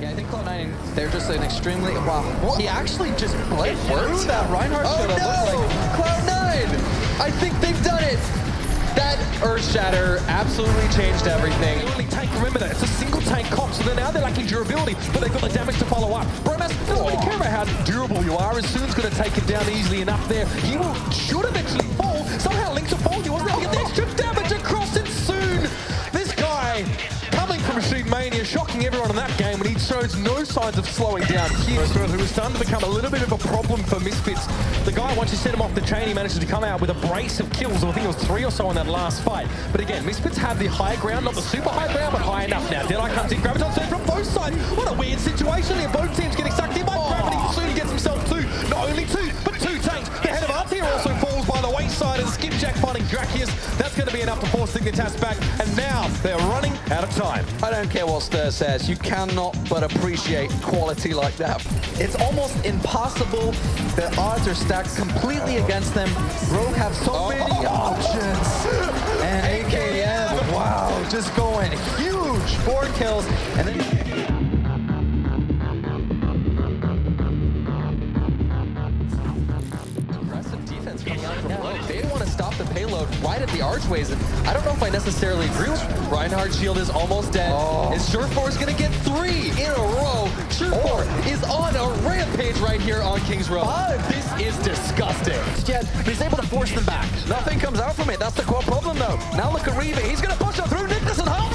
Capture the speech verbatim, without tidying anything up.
Yeah, I think Cloud nine, they're just an extremely... Wow, what? He actually just played through that Reinhardt oh, showed up. No! Like... Cloud nine! I think they've done it! That Earth Shatter absolutely changed everything. Only tank, remember that. It's a single tank comp, so now they're lacking durability, but they've got the damage to follow up. Bromas doesn't really care about how durable you are. Azun's going to take him down easily enough there. He will, should eventually fall. Somehow Link's will fall. He wasn't able to get the extra damage across it soon. This guy coming from Machine Mania, shocking everyone in that game, and he shows no signs of slowing down here. Who was starting to become a little bit of a problem for Misfits. The guy, once you set him off the chain, he manages to come out with a brace of kills. I think it was three or so in that last fight. But again, Misfits have the high ground, not the super high ground, but high enough now. Deadeye comes in, Graviton soon from both sides. What a weird situation here. Both teams getting sucked in by Graviton. Soon gets himself two, not only two, but two tanks. The head of Arts here also falls by the wayside as Skipjack finding Drakias. That's going to be enough to force Thignitas back. And now they're running out of time. I don't care what Stir says. You cannot but appreciate quality like that. It's almost impossible. The odds are stacked completely against them. Rogue have so many oh, oh, options. And A K M, wow, just going huge. Four kills. And then aggressive defense coming out from Rogue. They want to stop the payload right at the archways. And I don't know if I necessarily agree with you. Reinhardt's shield is almost dead. Oh. And Surefour is going to get three in a row. Surefour oh. is on a rampage right here on King's Row. Five. This is disgusting. Yeah, but he's able to force them back. Nothing comes out from it. That's the core problem, though. Now look at Reeve. He's going to push him through Nicholas and Hall.